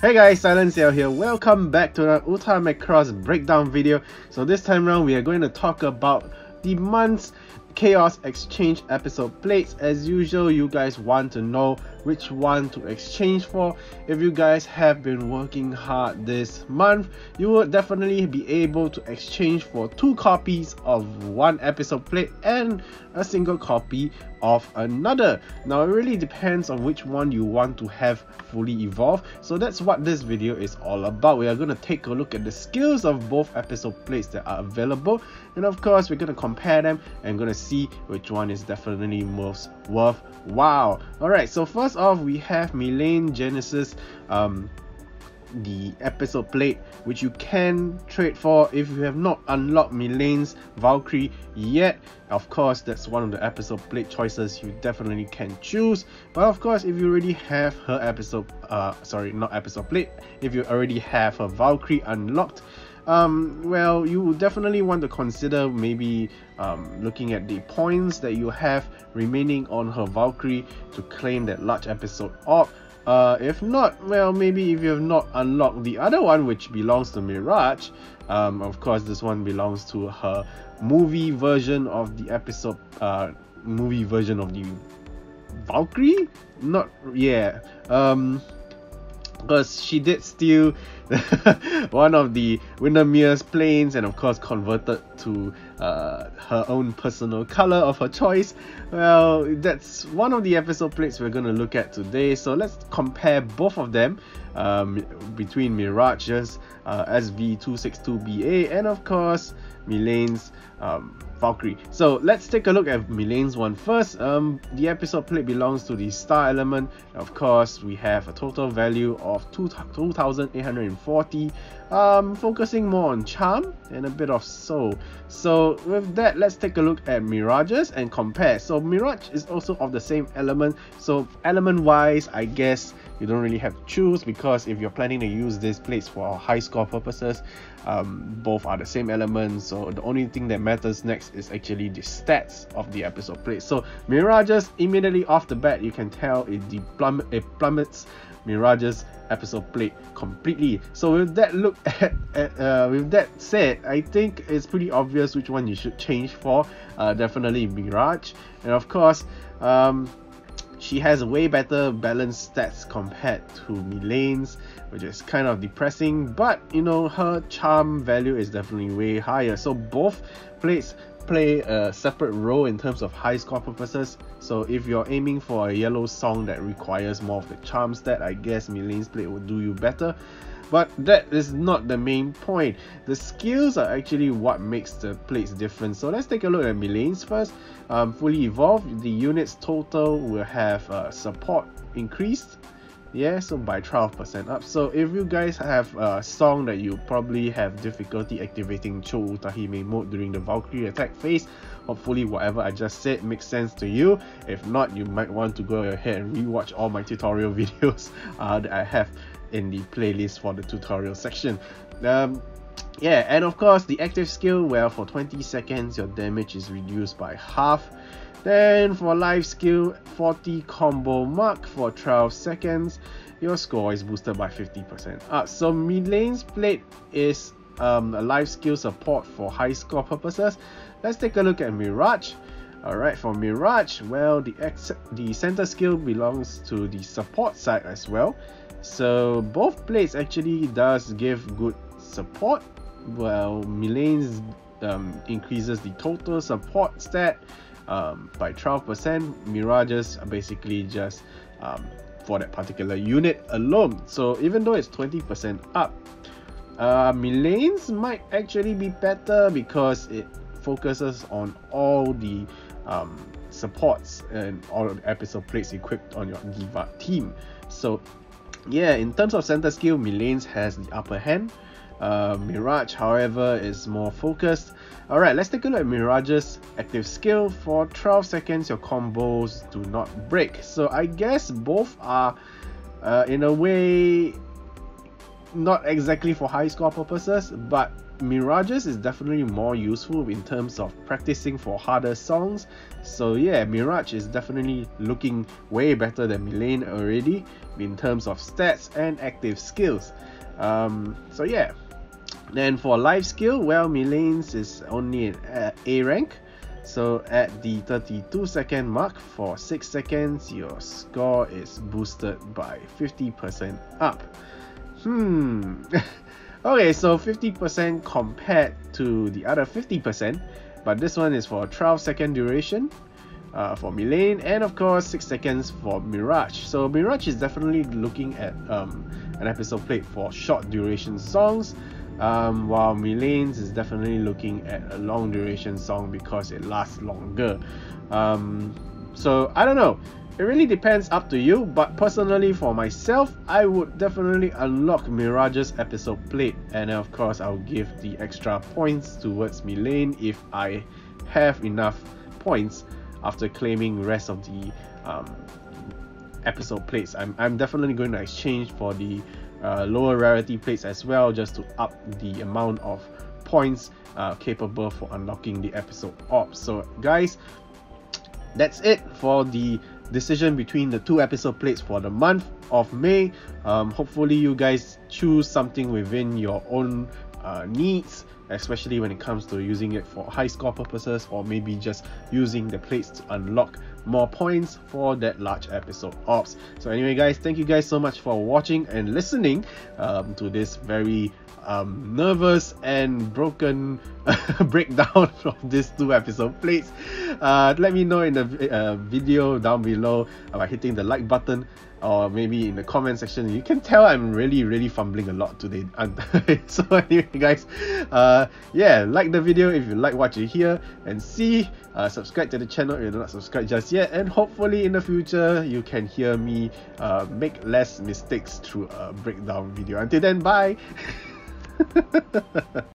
Hey guys, SilentCiel here. Welcome back to another Uta Macross breakdown video. So this time around we are going to talk about the month's Chaos Exchange episode plates. As usual, you guys want to know which one to exchange for. If you guys have been working hard this month, you will definitely be able to exchange for 2 copies of one episode plate and a single copy of another. Now it really depends on which one you want to have fully evolved, so that's what this video is all about. We are going to take a look at the skills of both episode plates that are available, and of course we're going to compare them and going to see which one is definitely most worthwhile. Alright, so first off we have Mylene Genesis, the episode plate, which you can trade for if you have not unlocked Mylene's Valkyrie yet. Of course, that's one of the episode plate choices you definitely can choose. But of course, if you already have her if you already have her Valkyrie unlocked, well, you definitely want to consider maybe looking at the points that you have remaining on her Valkyrie to claim that large episode orb. If not, well, maybe if you have not unlocked the other one, which belongs to Mirage, of course this one belongs to her movie version of the episode, movie version of the Valkyrie? Not, yeah, because she did steal one of the Windermere's planes and of course converted to her own personal color of her choice. Well, that's one of the episode plates we're going to look at today. So let's compare both of them, between Mirage's SV262BA and of course Mylene's Valkyrie. So let's take a look at Mylene's one first. The episode plate belongs to the star element. Of course, we have a total value of 2,840, focusing more on charm and a bit of soul. So with that, let's take a look at Mirage's and compare. So Mirage is also of the same element, so element wise I guess you don't really have to choose, because if you're planning to use these plates for high score purposes, both are the same element, so the only thing that matters next is actually the stats of the episode plate. So Mirage's, immediately off the bat you can tell it plummets Mirage's episode plate completely. So with that with that said, I think it's pretty obvious which one you should change for. Definitely Mirage, and of course she has way better balanced stats compared to Mylene's, which is kind of depressing, but you know, her charm value is definitely way higher. So both plates play a separate role in terms of high score purposes. So if you're aiming for a yellow song that requires more of the charm stat, I guess Mylene's plate will do you better. But that is not the main point. The skills are actually what makes the plates different. So let's take a look at Mylene's first. Fully evolved, the unit's total will have support increased, yeah, so by 12% up. So if you guys have a song that you probably have difficulty activating Chou Utahime mode during the Valkyrie attack phase, hopefully whatever I just said makes sense to you. If not, you might want to go ahead and rewatch all my tutorial videos that I have in the playlist for the tutorial section. Yeah, and of course the active skill, well, for 20 seconds your damage is reduced by half. Then for life skill, 40 combo mark, for 12 seconds your score is boosted by 50% up. So Mylene's plate is a life skill support for high score purposes. Let's take a look at Mirage. Alright, for Mirage, well, the center skill belongs to the support side as well. So both plates actually does give good support. Well, Mylene's increases the total support stat by 12%. Mirage's are basically just for that particular unit alone. So even though it's 20% up, Mylene's might actually be better because it focuses on all the supports and all of the episode plates equipped on your NIVA team. So yeah, in terms of center skill, Mylene's has the upper hand. Mirage, however, is more focused. Alright, let's take a look at Mirage's active skill. For 12 seconds, your combos do not break. So I guess both are, in a way, not exactly for high score purposes, but Mirages is definitely more useful in terms of practicing for harder songs. So yeah, Mirage is definitely looking way better than Mylene already in terms of stats and active skills. So yeah, then for life skill, well, Mylene's is only an A rank. So at the 32-second mark, for 6 seconds, your score is boosted by 50% up. Okay, so 50% compared to the other 50%, but this one is for 12 second duration for Mylene, and of course 6 seconds for Mirage. So Mirage is definitely looking at an episode played for short duration songs, while Mylene's is definitely looking at a long duration song because it lasts longer. So I don't know, it really depends, up to you, but personally for myself, I would definitely unlock Mirage's episode plate, and of course I'll give the extra points towards Mylene if I have enough points after claiming rest of the episode plates. I'm definitely going to exchange for the lower rarity plates as well, just to up the amount of points capable for unlocking the episode orb. So guys, that's it for the decision between the two episode plates for the month of May. Hopefully you guys choose something within your own needs, especially when it comes to using it for high score purposes, or maybe just using the plates to unlock more points for that large episode orbs. So anyway guys, thank you guys so much for watching and listening to this very nervous and broken breakdown of these two episode plates. Let me know in the video down below by hitting the like button, or maybe in the comment section. You can tell I'm really fumbling a lot today. So anyway guys, yeah, like the video if you like what you hear and see, subscribe to the channel if you're not subscribed just yet, and hopefully in the future you can hear me make less mistakes through a breakdown video. Until then, bye.